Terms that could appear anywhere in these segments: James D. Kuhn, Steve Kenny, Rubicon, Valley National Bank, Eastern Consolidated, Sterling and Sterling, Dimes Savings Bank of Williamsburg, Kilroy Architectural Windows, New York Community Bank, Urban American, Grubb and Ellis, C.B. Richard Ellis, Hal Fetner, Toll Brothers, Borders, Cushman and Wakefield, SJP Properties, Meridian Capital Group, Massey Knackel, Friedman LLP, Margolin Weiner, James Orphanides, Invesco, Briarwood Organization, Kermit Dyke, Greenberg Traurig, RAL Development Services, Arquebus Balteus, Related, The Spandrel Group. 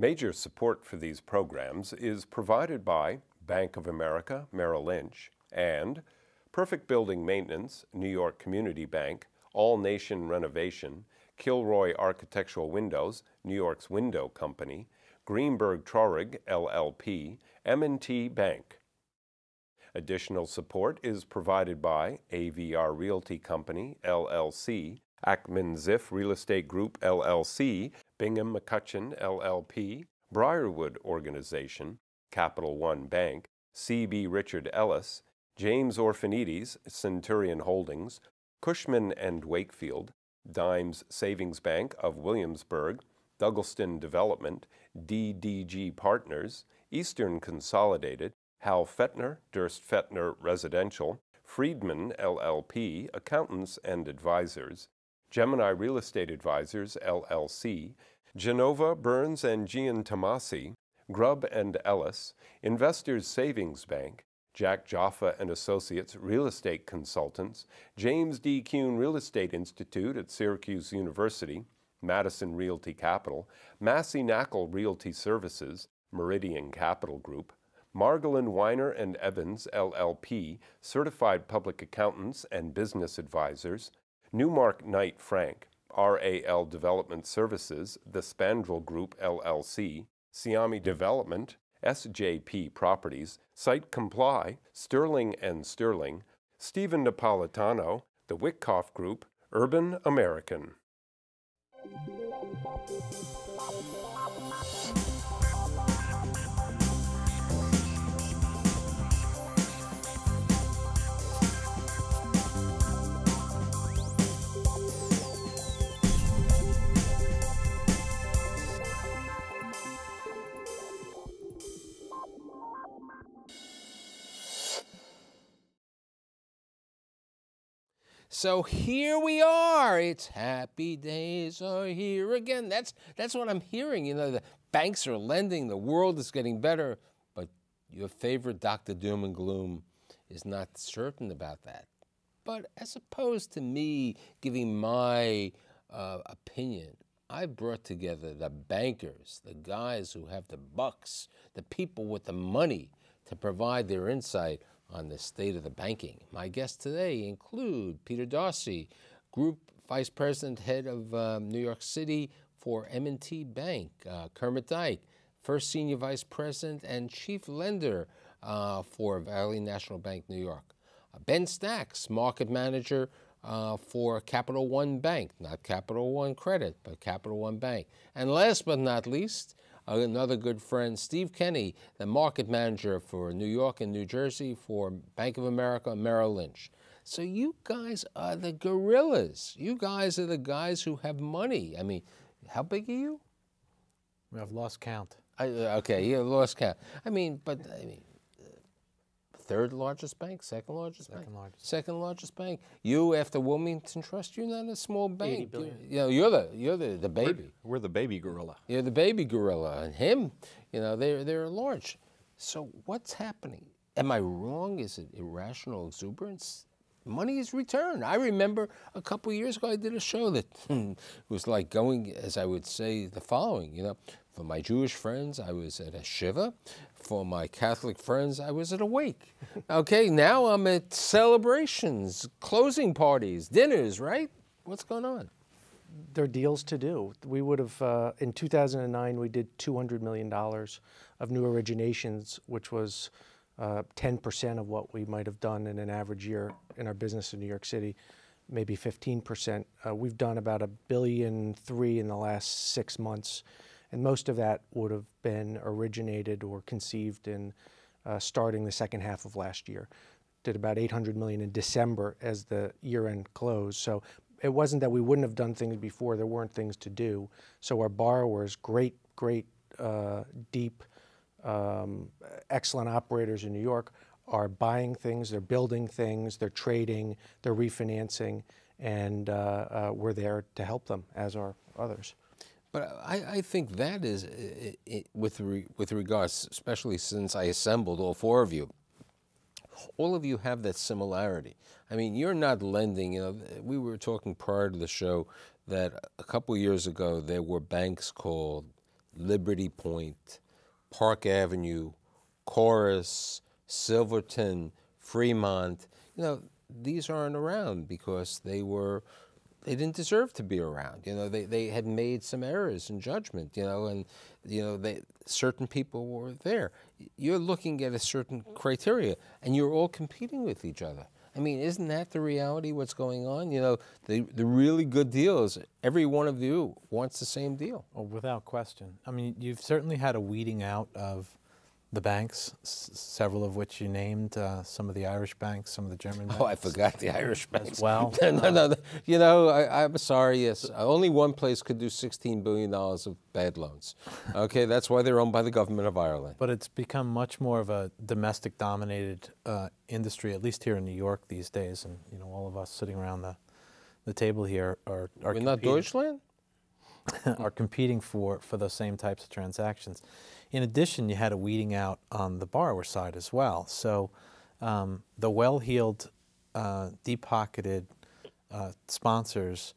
Major support for these programs is provided by Bank of America, Merrill Lynch, and Perfect Building Maintenance, New York Community Bank, All Nation Renovation, Kilroy Architectural Windows, New York's Window Company, Greenberg Traurig, LLP, M&T Bank. Additional support is provided by AVR Realty Company, LLC, Ackman Ziff Real Estate Group, LLC, Bingham McCutcheon, LLP, Briarwood Organization, Capital One Bank, C.B. Richard Ellis, James Orphanides, Centurion Holdings, Cushman and Wakefield, Dimes Savings Bank of Williamsburg, Dougleston Development, DDG Partners, Eastern Consolidated, Hal Fetner, Durst Fetner Residential, Friedman LLP, Accountants and Advisors, Gemini Real Estate Advisors, LLC, Genova, Burns and Gian Tomasi, Grubb and Ellis, Investors Savings Bank, Jack Jaffa and Associates Real Estate Consultants, James D. Kuhn Real Estate Institute at Syracuse University, Madison Realty Capital, Massey Knackel Realty Services, Meridian Capital Group, Margolin Weiner and Evans, LLP, Certified Public Accountants and Business Advisors, Newmark Knight Frank, RAL Development Services, The Spandrel Group, LLC, Siami Development, SJP Properties, Site Comply, Sterling & Sterling, Stephen Napolitano, The Wyckoff Group, Urban American. So here we are. It's happy days are here again. That's what I'm hearing. You know, the banks are lending, the world is getting better, but your favorite Dr. Doom and Gloom is not certain about that. But as opposed to me giving my opinion, I brought together the bankers, the guys who have the bucks, the people with the money to provide their insight on the state of the banking. My guests today include Peter Darcy, Group Vice President, Head of New York City for M&T Bank, Kermit Dyke, First Senior Vice President and Chief Lender for Valley National Bank, New York. Ben Stacks, Market Manager for Capital One Bank, not Capital One Credit, but Capital One Bank. And last but not least, another good friend, Steve Kenny, the market manager for New York and New Jersey for Bank of America, Merrill Lynch. So you guys are the gorillas. You guys are the guys who have money. I mean, how big are you? I've lost count. Okay, you lost count. I mean, third largest bank, second largest bank. You, after Wilmington Trust, you're not a small bank. You're the baby. We're the baby gorilla. You're the baby gorilla, and him, you know, they're large. So what's happening? Am I wrong? Is it irrational exuberance? Money is returned. I remember a couple years ago I did a show that was like going, as I would say, the following, you know. For my Jewish friends, I was at a shiva. For my Catholic friends, I was at a wake. Okay, now I'm at celebrations, closing parties, dinners, right? What's going on? There are deals to do. We would have, in 2009, we did $200 million of new originations, which was 10% of what we might have done in an average year in our business in New York City, maybe 15%. We've done about $1.3 billion in the last 6 months. And most of that would have been originated or conceived in starting the second half of last year. Did about $800 million in December as the year-end close. So it wasn't that we wouldn't have done things before. There weren't things to do. So our borrowers, excellent operators in New York, are buying things, they're building things, they're trading, they're refinancing, and we're there to help them, as are others. But I think that is, with regards, especially since I assembled all of you have that similarity. I mean, you're not lending, you know, we were talking prior to the show that a couple years ago there were banks called Liberty Point, Park Avenue, Chorus, Silverton, Fremont, you know, these aren't around because they didn't deserve to be around. You know, they had made some errors in judgment, you know, and, you know, certain people were there. You're looking at a certain criteria, and you're all competing with each other. I mean, isn't that the reality, what's going on? You know, the really good deal is every one of you wants the same deal. Well, without question. I mean, you've certainly had a weeding out of the banks, several of which you named, some of the Irish banks, some of the German banks. Oh, I forgot the Irish banks as well. No. You know, I'm sorry, yes. Only one place could do $16 billion of bad loans. Okay, that's why they're owned by the government of Ireland. But it's become much more of a domestic-dominated industry, at least here in New York these days. And, you know, all of us sitting around the table here are We're not Deutschland? are competing for those same types of transactions. In addition, you had a weeding out on the borrower side as well. So the well-heeled, deep-pocketed sponsors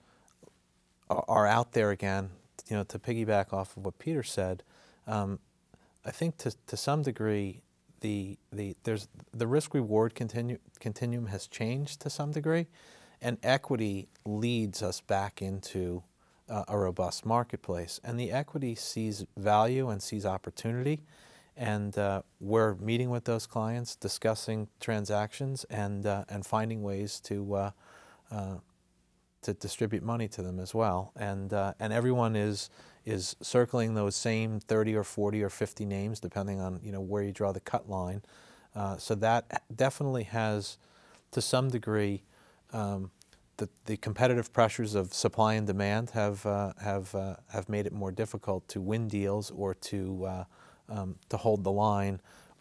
are out there again, you know, to piggyback off of what Peter said. I think to some degree, the risk-reward continuum has changed to some degree, and equity leads us back into a robust marketplace, and the equity sees value and sees opportunity, and we're meeting with those clients, discussing transactions, and finding ways to distribute money to them as well, and everyone is circling those same 30 or 40 or 50 names, depending on, you know, where you draw the cut line. So that definitely has, to some degree, the competitive pressures of supply and demand have made it more difficult to win deals or to hold the line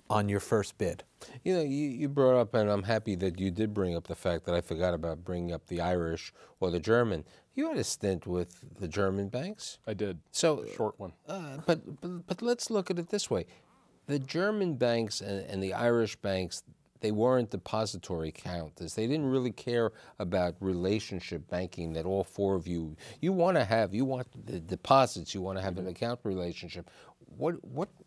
on your first bid. You know, you brought up, and I'm happy that you did bring up the fact that I forgot about bringing up the Irish or the German. You had a stint with the German banks. I did. So short one. But let's look at it this way: the German banks and the Irish banks, they weren't depository counters. They didn't really care about relationship banking that all four of you, you want the deposits, you want to have an account relationship.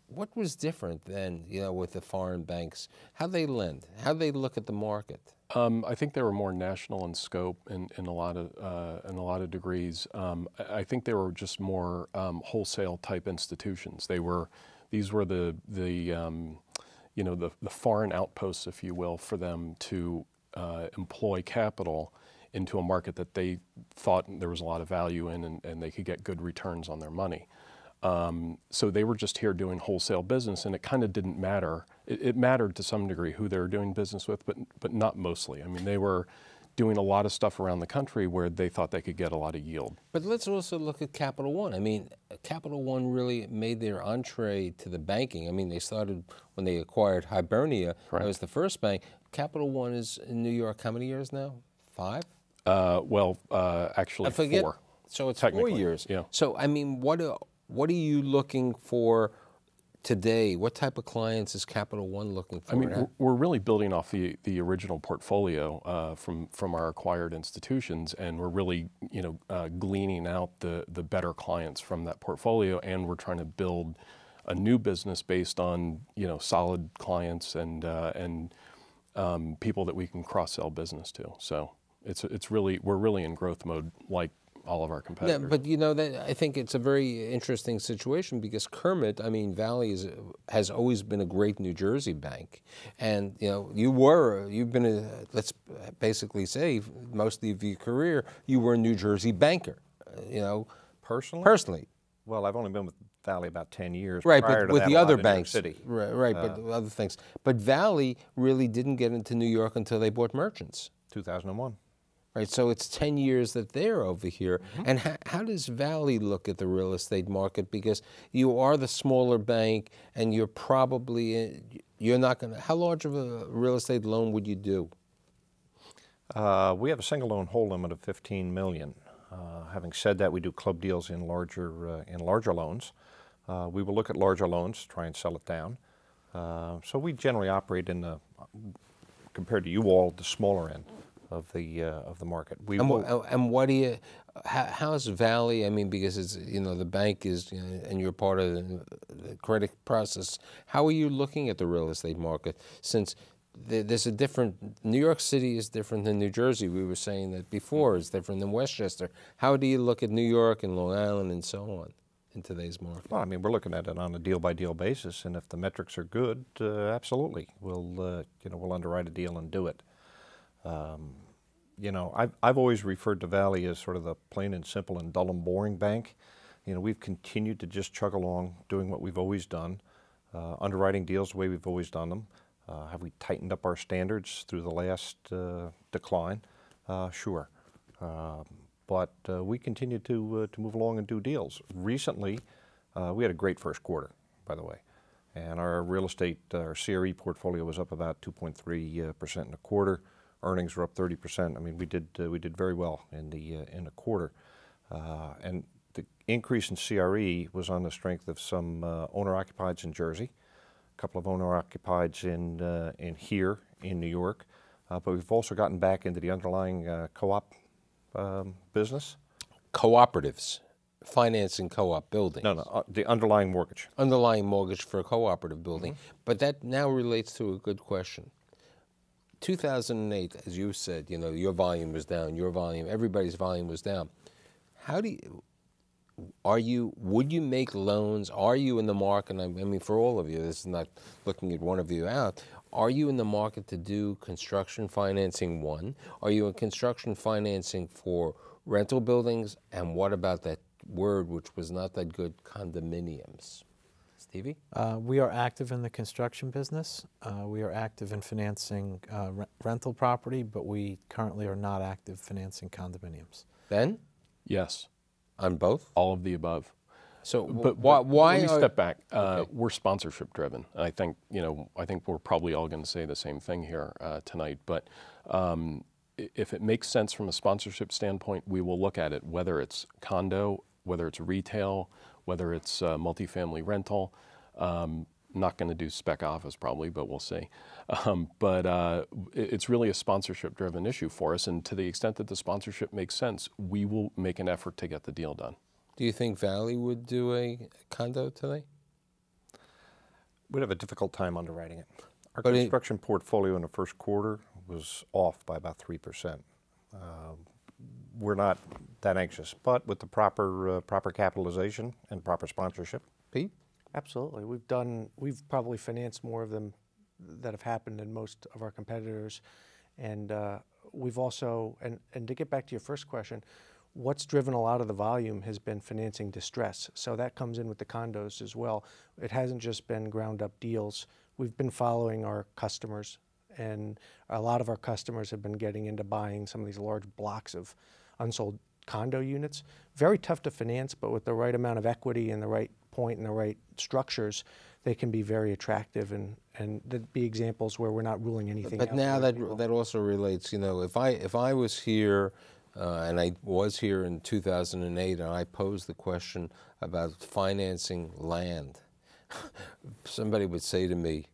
What was different then, you know, with the foreign banks? How they lend, how they look at the market? I think they were more national in scope in a lot of degrees. I think they were just more wholesale type institutions. These were you know, the foreign outposts, if you will, for them to employ capital into a market that they thought there was a lot of value in, and they could get good returns on their money. So they were just here doing wholesale business, and it kind of didn't matter. It mattered to some degree who they were doing business with, but not mostly. I mean, they were doing a lot of stuff around the country where they thought they could get a lot of yield. But let's also look at Capital One. I mean, Capital One really made their entree to the banking. I mean, they started when they acquired Hibernia. Correct. That was the first bank. Capital One is in New York how many years now? 5? Actually, I forget. 4. So it's 4 years. Yeah. So, I mean, what are you looking for today? What type of clients is Capital One looking for? I mean, we're really building off the original portfolio from our acquired institutions, and we're really, you know, gleaning out the better clients from that portfolio, and we're trying to build a new business based on, you know, solid clients and people that we can cross-sell business to. So it's really, we're really in growth mode, like all of our competitors. Yeah, but you know, I think it's a very interesting situation because Kermit, I mean, Valley has always been a great New Jersey bank, and you know, you've been a, let's basically say, most of your career, you were a New Jersey banker. You know, personally. Well, I've only been with Valley about 10 years. Right, but with the other banks. Right, but other things. But Valley really didn't get into New York until they bought Merchants. 2001. Right, so it's 10 years that they're over here. Mm-hmm. And how does Valley look at the real estate market? Because you are the smaller bank, and you're probably, you're not going to, how large of a real estate loan would you do? We have a single loan hold limit of $15 million. Having said that, we do club deals in larger loans. We will look at larger loans, try and sell it down. So we generally operate in the, compared to you all, the smaller end of the market. And what do you How's Valley? I mean, because it's, you know, the bank is, you know, and you're part of the credit process. How are you looking at the real estate market, since there's a different, New York City is different than New Jersey. We were saying that before, it's different than Westchester. How do you look at New York and Long Island and so on in today's market? Well, I mean, we're looking at it on a deal-by-deal basis, and if the metrics are good, absolutely, we'll underwrite a deal and do it. You know, I've always referred to Valley as sort of the plain and simple and dull and boring bank. You know, we've continued to just chug along, doing what we've always done, underwriting deals the way we've always done them. Have we tightened up our standards through the last decline? Sure. But we continue to move along and do deals. Recently, we had a great first quarter, by the way. And our real estate, our CRE portfolio was up about 2.3% in a quarter. Earnings were up 30%. I mean, we did very well in the quarter. And the increase in CRE was on the strength of some owner-occupieds in Jersey, a couple of owner-occupieds in New York. But we've also gotten back into the underlying co-op business. Cooperatives, financing co-op buildings. No, no, the underlying mortgage. Underlying mortgage for a cooperative building. Mm-hmm. But that now relates to a good question. 2008, as you said, you know, your volume was down, your volume, everybody's volume was down. How do you, would you make loans? Are you in the market? I mean, for all of you, this is not looking at one of you out. Are you in the market to do construction financing, one? Are you in construction financing for rental buildings? And what about that word, which was not that good, condominiums? Stevie? We are active in the construction business. We are active in financing rental property, but we currently are not active financing condominiums. Ben? Yes. On both? All of the above. So, but why? Let me step back. Okay. We're sponsorship driven. I think, you know, I think we're probably all going to say the same thing here tonight. But if it makes sense from a sponsorship standpoint, we will look at it, whether it's condo, whether it's retail, whether it's multifamily rental. Not going to do spec office probably, but we'll see. But it's really a sponsorship-driven issue for us, and to the extent that the sponsorship makes sense, we will make an effort to get the deal done. Do you think Valley would do a condo today? We'd have a difficult time underwriting it. Our construction portfolio in the first quarter was off by about 3%. We're not that anxious, but with the proper proper capitalization and proper sponsorship. Pete? Absolutely. We've probably financed more of them that have happened than most of our competitors. And we've also, and to get back to your first question, what's driven a lot of the volume has been financing distress. So that comes in with the condos as well. It hasn't just been ground up deals. We've been following our customers, and a lot of our customers have been getting into buying some of these large blocks of unsold condo units. Very tough to finance, but with the right amount of equity and the right point and the right structures, they can be very attractive, and there'd be examples where we're not ruling anything out. But now that also relates, you know, if I was here, and I was here in 2008, and I posed the question about financing land, somebody would say to me,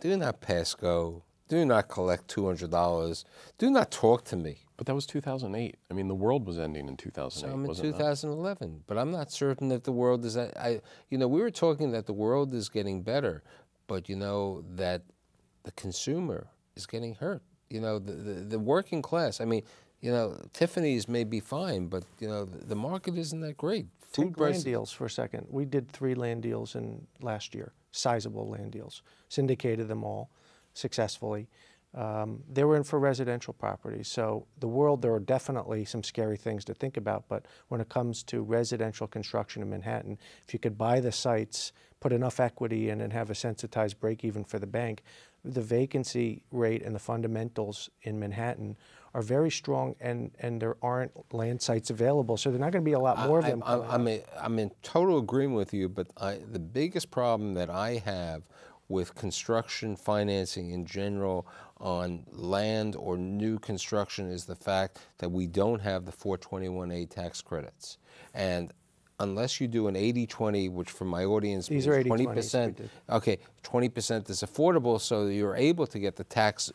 do not pass go, do not collect $200, do not talk to me. But that was 2008. I mean, the world was ending in 2008. So I'm in 2011, but I'm not certain that the world is. You know, we were talking that the world is getting better, but you know that the consumer is getting hurt. You know, the working class. I mean, you know, Tiffany's may be fine, but you know, the market isn't that great. Take land deals for a second. We did 3 land deals in last year, sizable land deals. Syndicated them all successfully. They were in for residential properties. So the world, there are definitely some scary things to think about, but when it comes to residential construction in Manhattan, if you could buy the sites, put enough equity in and have a sensitized break even for the bank, the vacancy rate and the fundamentals in Manhattan are very strong, and there aren't land sites available. So there are not going to be a lot more of them. I'm in total agreement with you, but the biggest problem that I have with construction financing in general on land or new construction is the fact that we don't have the 421A tax credits. And unless you do an 80-20, which for my audience means 20%, okay, 20% is affordable, so you're able to get the tax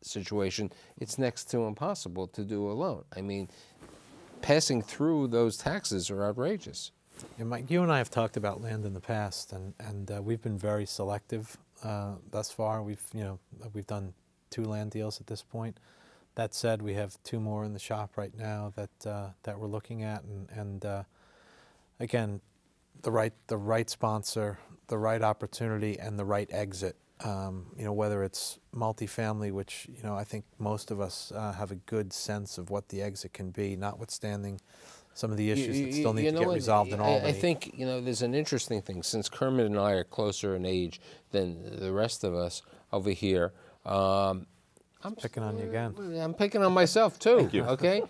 situation, it's next to impossible to do a loan. I mean, passing through those taxes are outrageous. And Mike, you and I have talked about land in the past, and we've been very selective thus far. We've done 2 land deals at this point. That said, we have 2 more in the shop right now that that we're looking at, and again, the right sponsor, the right opportunity, and the right exit. Whether it's multifamily, which I think most of us have a good sense of what the exit can be, notwithstanding some of the issues that still need to get resolved in Albany. I think there's an interesting thing. Since Kermit and I are closer in age than the rest of us over here, I'm picking on you again. I'm picking on myself too. Thank you. Okay.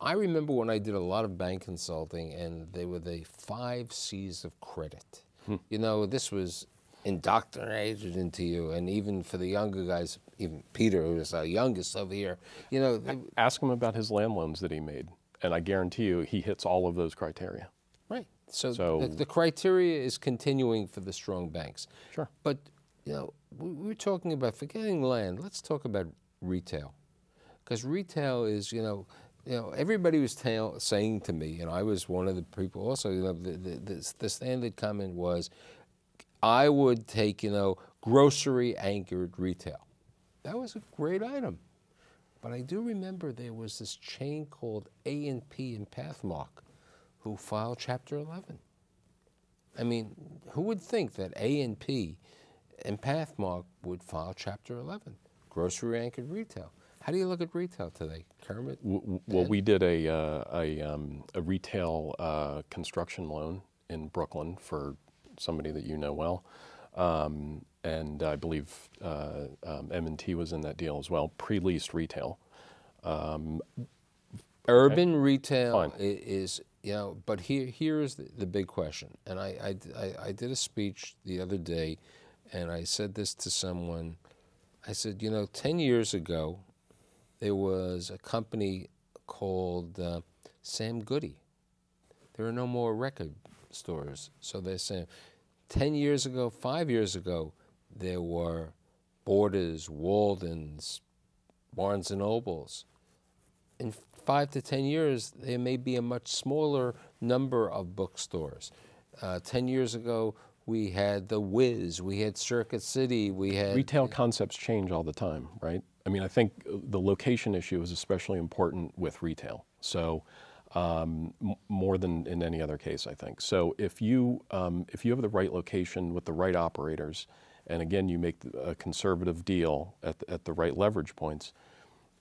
I remember when I did a lot of bank consulting, and they were the 5 C's of credit. This was indoctrinated into you, and even for the younger guys, even Peter, who is our youngest over here, Ask him about his land loans that he made, and I guarantee you he hits all of those criteria. Right. So the criteria is continuing for the strong banks. Sure. But, we're talking about forgetting land. Let's talk about retail, because retail is, everybody was saying to me, and I was one of the people also, the standard comment was, I would take, grocery-anchored retail. That was a great item. But I do remember there was this chain called A&P in Pathmark who filed Chapter 11. I mean, who would think that A&P in Pathmark would file Chapter 11, grocery-anchored retail? How do you look at retail today, Kermit? Well, we did a retail construction loan in Brooklyn for somebody that you know well, and I believe M&T was in that deal as well. Pre-leased retail, urban retail is But here is the big question, and I did a speech the other day, and I said this to someone. I said, 10 years ago, there was a company called Sam Goody. There are no more record stores. So they're saying 10 years ago, 5 years ago, there were Borders, Waldens, Barnes & Nobles. In 5 to 10 years, there may be a much smaller number of bookstores. 10 years ago, we had The Wiz, we had Circuit City, we had... Retail concepts change all the time, right? I mean, I think the location issue is especially important with retail. So more than in any other case, I think. So if you have the right location with the right operators, and again, you make a conservative deal at the right leverage points,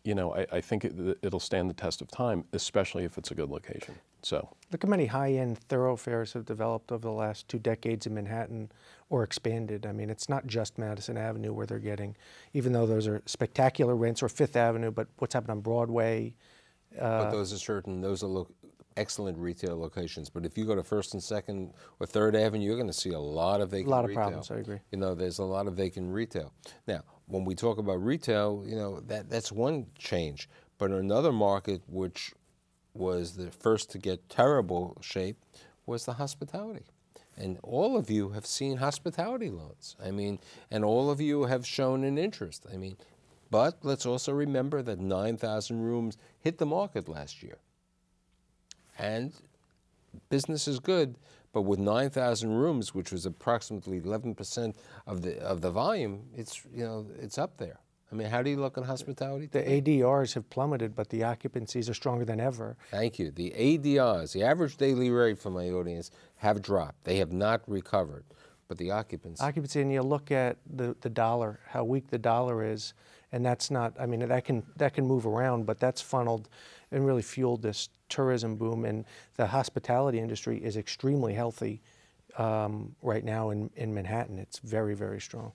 I think it'll stand the test of time, especially if it's a good location. So look how many high-end thoroughfares have developed over the last 2 decades in Manhattan or expanded. I mean, it's not just Madison Avenue where they're getting, even though those are spectacular rents, or Fifth Avenue, but what's happened on Broadway. But those are excellent retail locations. But if you go to 1st and 2nd or 3rd Avenue, you're going to see a lot of vacant retail. A lot of problems, I agree. There's a lot of vacant retail. Now, when we talk about retail, that's one change. But another market which was the first to get terrible shape was the hospitality. And all of you have seen hospitality loans. I mean, and all of you have shown an interest. I mean, but let's also remember that 9,000 rooms hit the market last year. And business is good, but with 9,000 rooms, which was approximately 11% of the volume, it's up there. I mean, how do you look at hospitality today? The ADRs have plummeted, but the occupancies are stronger than ever. Thank you. The ADRs, the average daily rate for my audience, have dropped. They have not recovered, but the occupancy. And you look at the dollar, how weak the dollar is. And that's not, I mean, that can move around, but that's funneled and really fueled this tourism boom. And the hospitality industry is extremely healthy right now in Manhattan. It's very, very strong.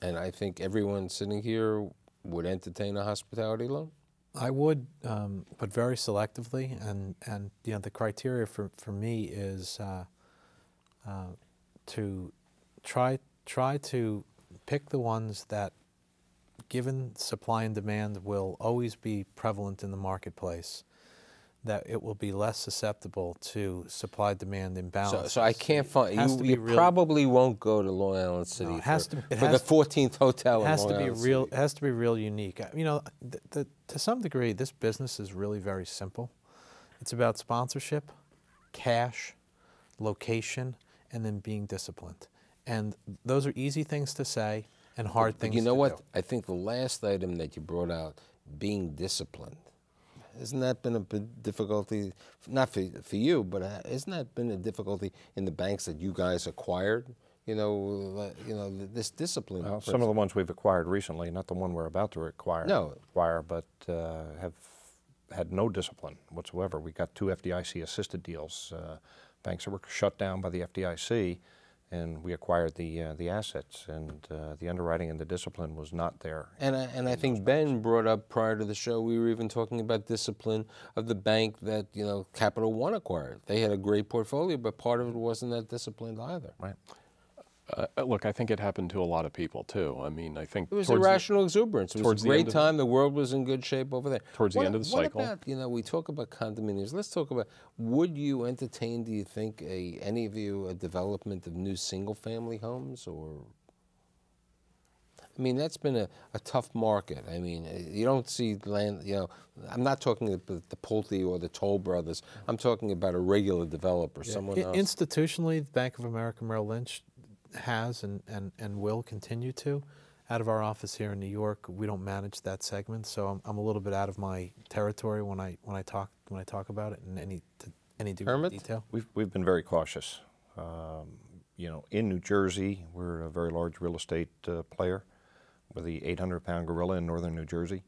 And I think everyone sitting here would entertain a hospitality loan? I would, but very selectively. And the criteria for me is to try to pick the ones that, given supply and demand, will always be prevalent in the marketplace, that it will be less susceptible to supply-demand imbalance. So I can't find, you probably won't go to Long Island City for the 14th hotel in Long Island City. It has to be real unique. To some degree, this business is really very simple. It's about sponsorship, cash, location, and then being disciplined. And those are easy things to say and hard things to do. You know what? I think the last item that you brought out, being disciplined. Hasn't that been a difficulty, not for you, but hasn't that been a difficulty in the banks that you guys acquired? You know, this discipline. Well, some of the ones we've acquired recently, not the one we're about to acquire, but have had no discipline whatsoever. We got two FDIC-assisted deals. Banks that were shut down by the FDIC, and we acquired the assets, and the underwriting and the discipline was not there. And I think Ben brought up prior to the show, we were even talking about discipline of the bank that, you know, Capital One acquired. They had a great portfolio, but part of it wasn't that disciplined either. Right. Look, I think it happened to a lot of people too. I mean, I think it was irrational exuberance. It was a great time. The world was in good shape over there. Towards the end of the cycle. What about, you know, we talk about condominiums. Let's talk about, would you entertain, do you think, any of you, a development of new single-family homes? Or, I mean, that's been a tough market. I mean, you don't see land, you know, I'm not talking about the Pulte or the Toll Brothers. I'm talking about a regular developer, someone else. Institutionally, the Bank of America Merrill Lynch has and will continue to. Out of our office here in New York, we don't manage that segment, so I'm a little bit out of my territory when I talk about it in any detail. We've been very cautious. You know, in New Jersey, we're a very large real estate player. We're the 800-pound gorilla in northern New Jersey,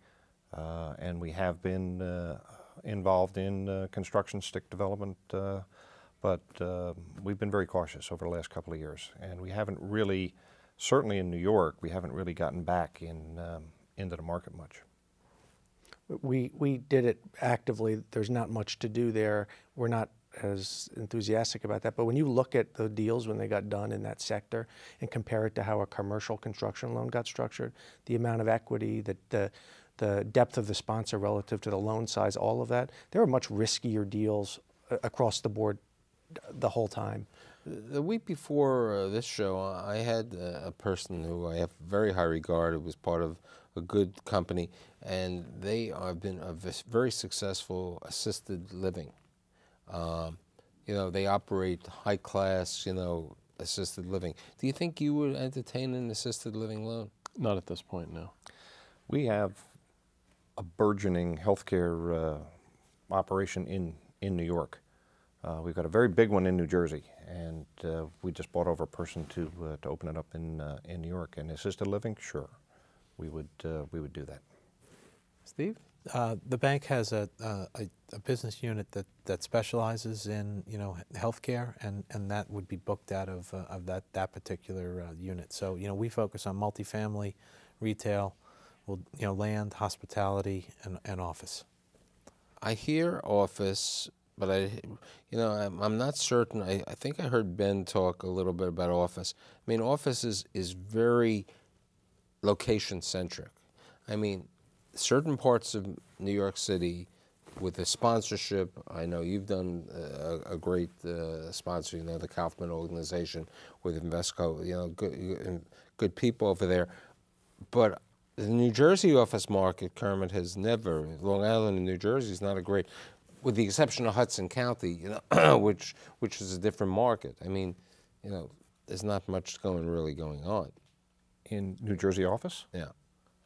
and we have been involved in construction stick development. But we've been very cautious over the last couple of years, and we haven't really, certainly in New York, we haven't really gotten back in, into the market much. We did it actively. There's not much to do there. We're not as enthusiastic about that, but when you look at the deals when they got done in that sector and compare it to how a commercial construction loan got structured, the amount of equity, that the depth of the sponsor relative to the loan size, all of that, there are much riskier deals across the board the whole time. The week before this show, I had a person who I have very high regard, who was part of a good company, and they have been a very successful assisted living. You know, they operate high-class, you know, assisted living. Do you think you would entertain an assisted living loan? Not at this point, no. We have a burgeoning healthcare operation in New York. We've got a very big one in New Jersey, and we just bought over a person to open it up in New York. And assisted living, sure, we would do that. Steve, the bank has a business unit that specializes in, you know, healthcare, and that would be booked out of that particular unit. So, you know, we focus on multifamily, retail, you know, land, hospitality, and office. I hear office. But you know, I'm not certain. I think I heard Ben talk a little bit about office. I mean, office is very location-centric. I mean, certain parts of New York City with the sponsorship, I know you've done a great sponsor, you know, the Kaufman Organization with Invesco, you know, good people over there. But the New Jersey office market, Kermit, has never, Long Island and New Jersey is not a great, with the exception of Hudson County, you know, which is a different market. I mean, you know, there's not much really going on in New Jersey office. Yeah,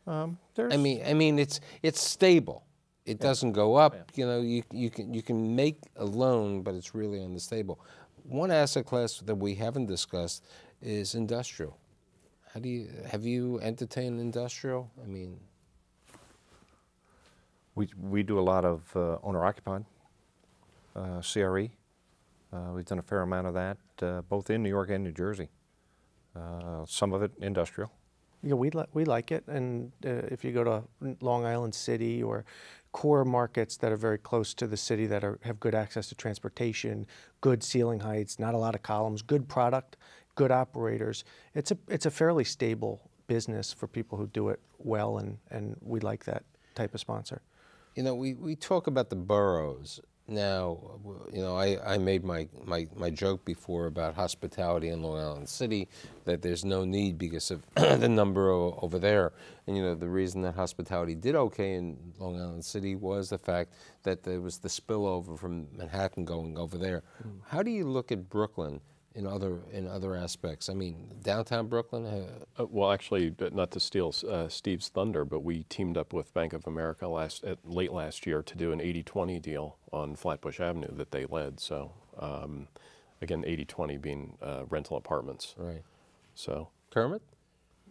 I mean, it's stable. It doesn't go up. Yeah. You know, you can make a loan, but it's really unstable. One asset class that we haven't discussed is industrial. Have you entertained industrial? I mean. We do a lot of owner-occupied, CRE. We've done a fair amount of that, both in New York and New Jersey. Some of it industrial. Yeah, we like it, and if you go to Long Island City or core markets that are very close to the city that have good access to transportation, good ceiling heights, not a lot of columns, good product, good operators. It's a fairly stable business for people who do it well, and we like that type of sponsor. You know, we talk about the boroughs, Now, you know, I made my joke before about hospitality in Long Island City, that there's no need because of the number over there. And, you know, the reason that hospitality did okay in Long Island City was the fact that there was the spillover from Manhattan going over there. Mm. How do you look at Brooklyn in other aspects? I mean, downtown Brooklyn? Well, actually, not to steal Steve's thunder, but we teamed up with Bank of America late last year to do an 80-20 deal on Flatbush Avenue that they led. So, again, 80-20 being rental apartments. Right. So Kermit?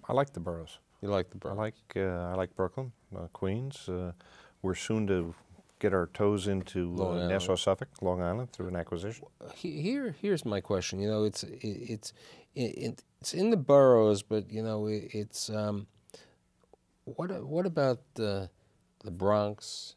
I like the boroughs. You like the boroughs? I like Brooklyn, Queens. We're soon to get our toes into Nassau, Suffolk, Long Island through an acquisition. Here's my question. You know, it's in the boroughs, but you know, what about the Bronx?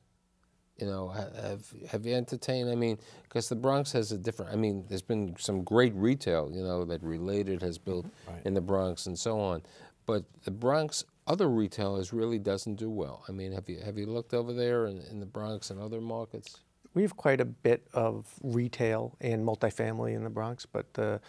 You know, have you entertained? I mean, because the Bronx has a different. I mean, there's been some great retail. You know, that Related has built in the Bronx and so on, but the Bronx. Other retailers really doesn't do well. I mean, have you looked over there in the Bronx and other markets? We have quite a bit of retail and multifamily in the Bronx, but the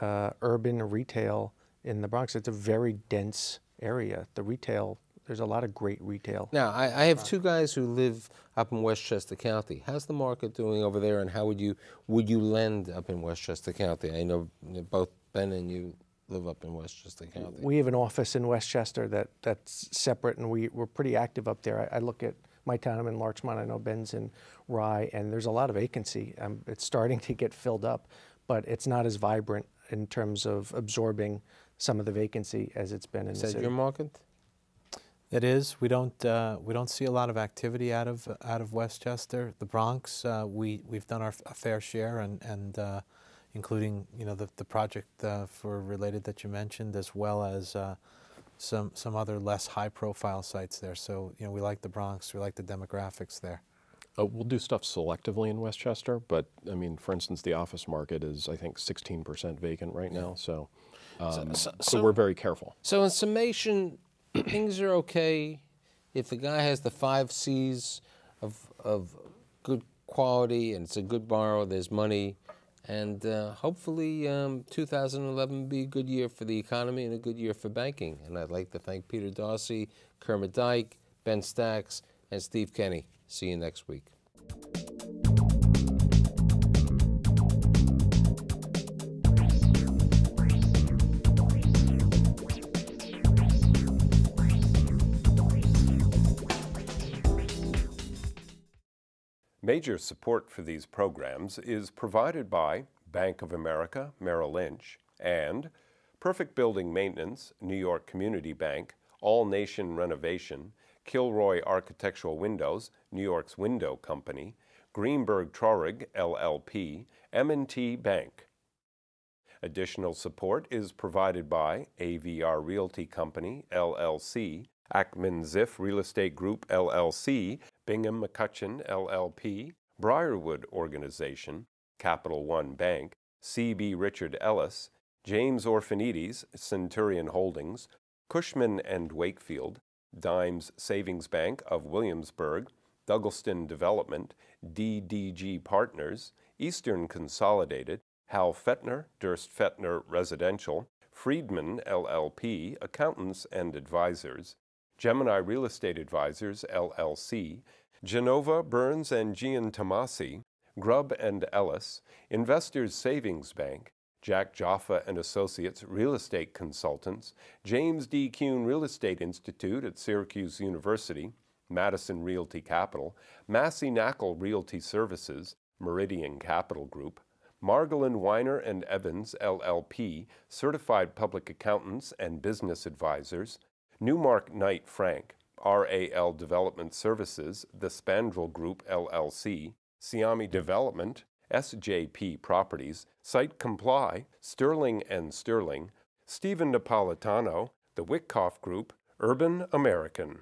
urban retail in the Bronx, it's a very dense area. The retail, there's a lot of great retail. Now, I have two guys who live up in Westchester County. How's the market doing over there, and how would you lend up in Westchester County? I know both Ben and you live up in Westchester County. We have an office in Westchester that's separate, and we're pretty active up there. I look at my town. I'm in Larchmont. I know Ben's in Rye, and there's a lot of vacancy. It's starting to get filled up, but it's not as vibrant in terms of absorbing some of the vacancy as it's been in the city. Is that your market? It is. We don't see a lot of activity out of Westchester. The Bronx, we've done our fair share, and including, you know, the project for Related that you mentioned, as well as some other less high-profile sites there. So, you know, we like the Bronx. We like the demographics there. We'll do stuff selectively in Westchester, but, I mean, for instance, the office market is, I think, 16% vacant right now. So, so we're very careful. So in summation, things are okay if the guy has the 5 C's of good quality and it's a good borrower, there's money. And hopefully 2011 will be a good year for the economy and a good year for banking. And I'd like to thank Peter Darcy, Kermit Dyke, Ben Stacks, and Steve Kenny. See you next week. Major support for these programs is provided by Bank of America, Merrill Lynch, and Perfect Building Maintenance, New York Community Bank, All Nation Renovation, Kilroy Architectural Windows, New York's Window Company, Greenberg Traurig, LLP, M&T Bank. Additional support is provided by AVR Realty Company, LLC, Ackman Ziff Real Estate Group, LLC, Bingham McCutcheon, LLP, Briarwood Organization, Capital One Bank, C.B. Richard Ellis, James Orphanides, Centurion Holdings, Cushman and Wakefield, Dimes Savings Bank of Williamsburg, Dougleston Development, DDG Partners, Eastern Consolidated, Hal Fetner, Durst Fetner Residential, Friedman LLP, Accountants and Advisors, Gemini Real Estate Advisors, LLC, Genova, Burns, and Gian Tomasi, Grubb and Ellis, Investors Savings Bank, Jack Jaffa and Associates Real Estate Consultants, James D. Kuhn Real Estate Institute at Syracuse University, Madison Realty Capital, Massey Knackel Realty Services, Meridian Capital Group, Margolin Weiner and Evans, LLP, Certified Public Accountants and Business Advisors, Newmark Knight Frank, RAL Development Services, The Spandrel Group, LLC, Siami Development, SJP Properties, Site Comply, Sterling and Sterling, Stephen Napolitano, The Wyckoff Group, Urban American.